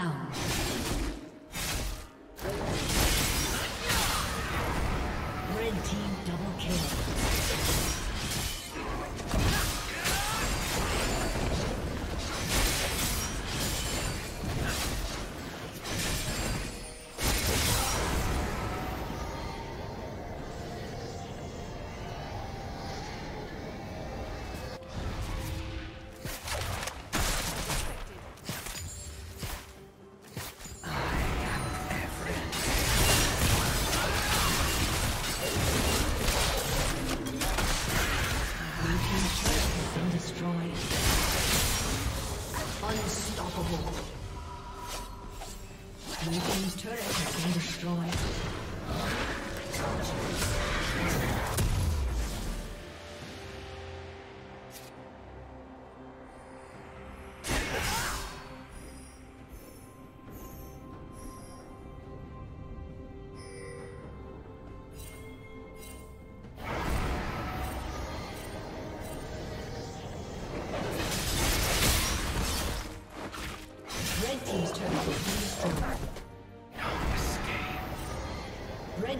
down. Red team double kill.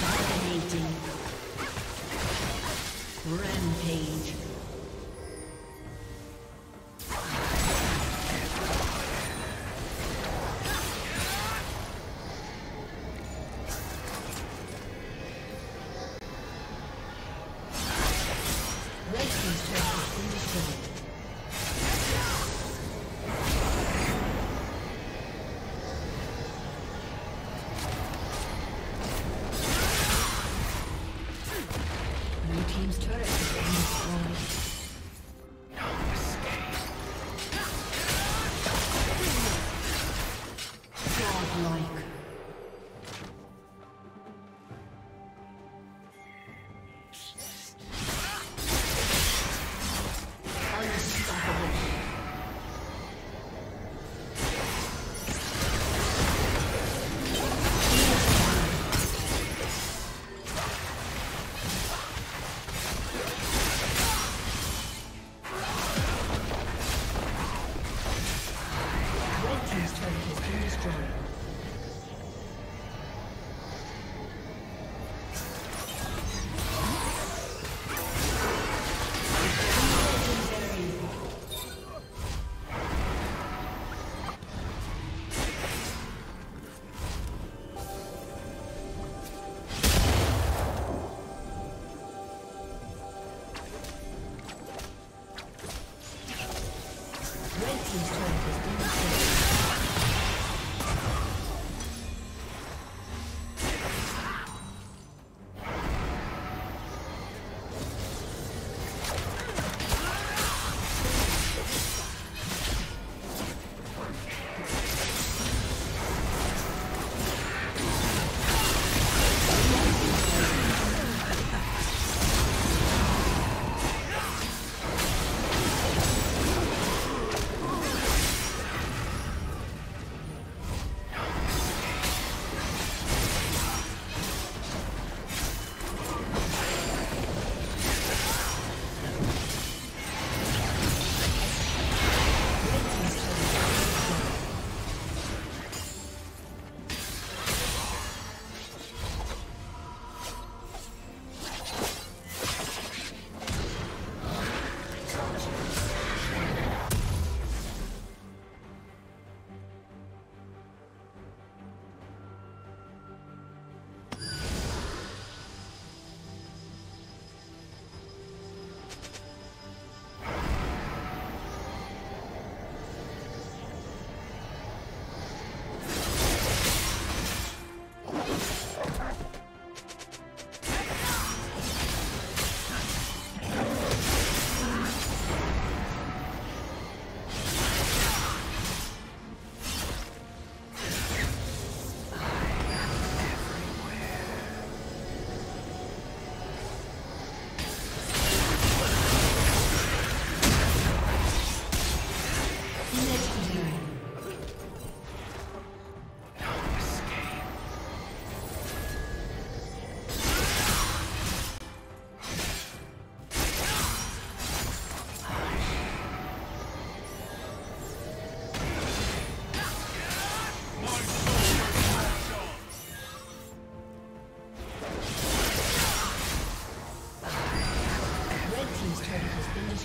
Dominating. Rampage.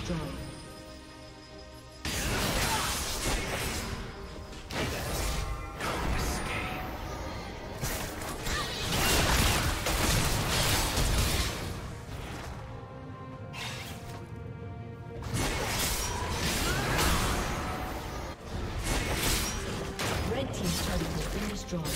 destroyed. Destroyed.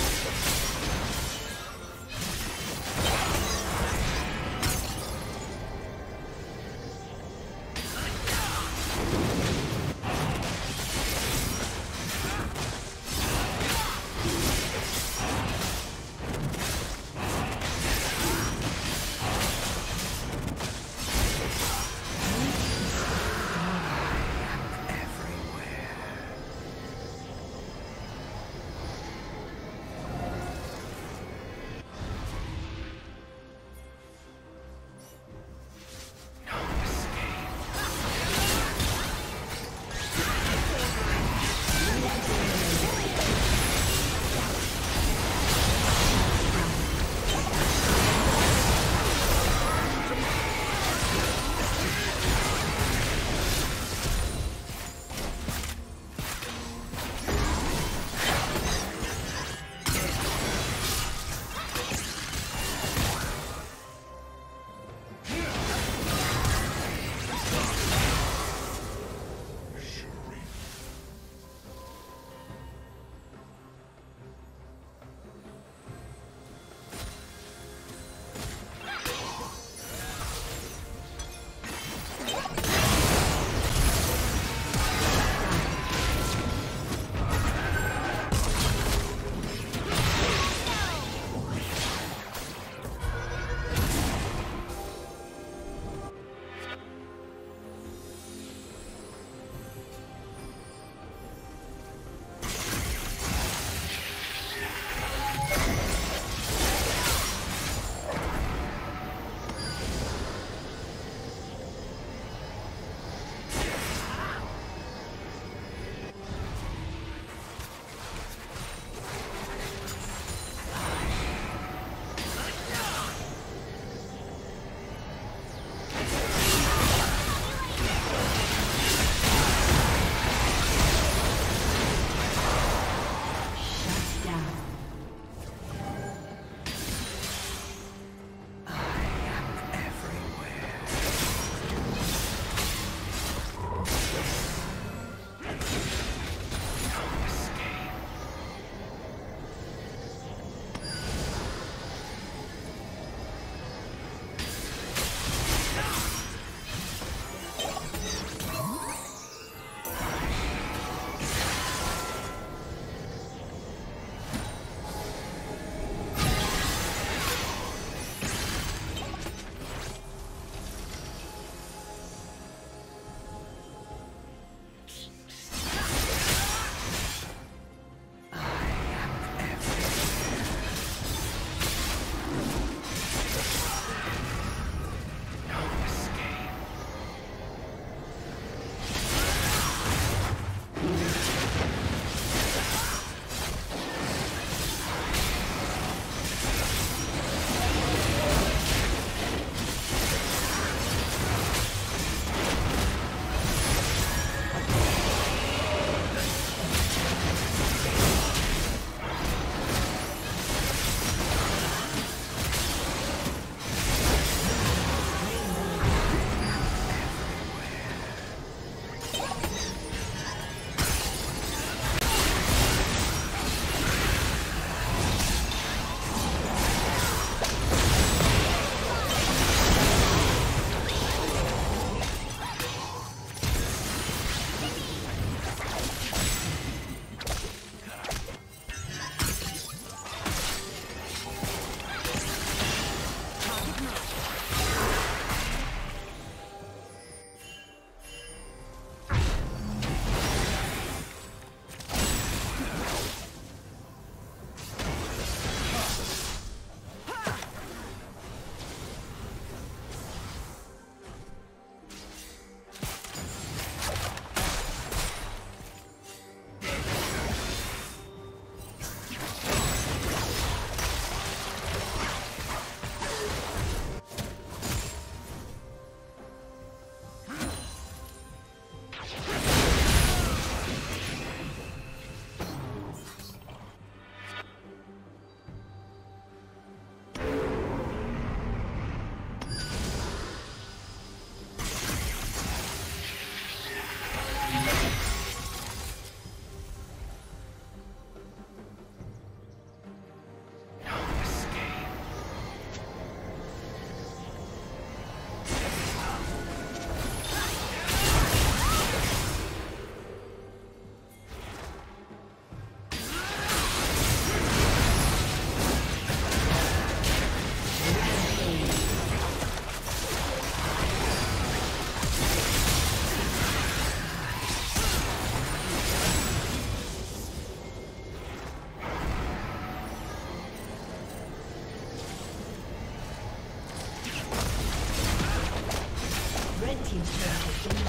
team's turret has been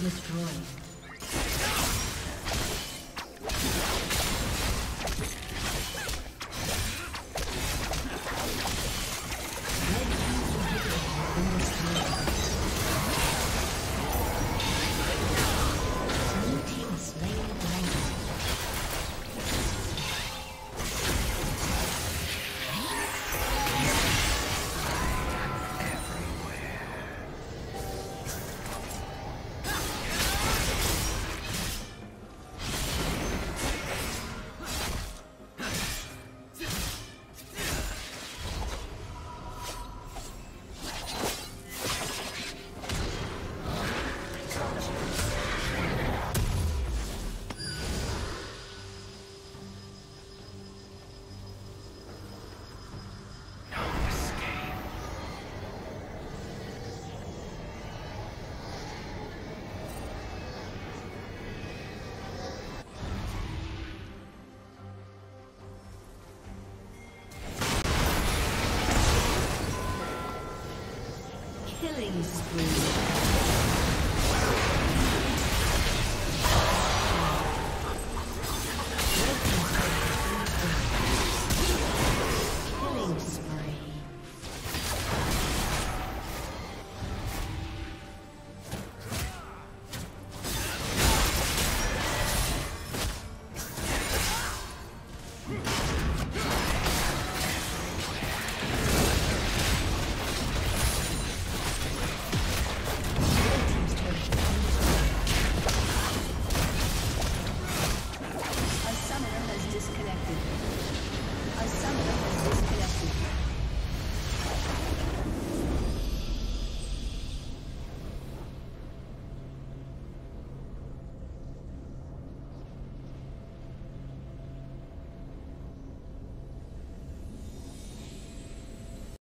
destroyed. Killing spree.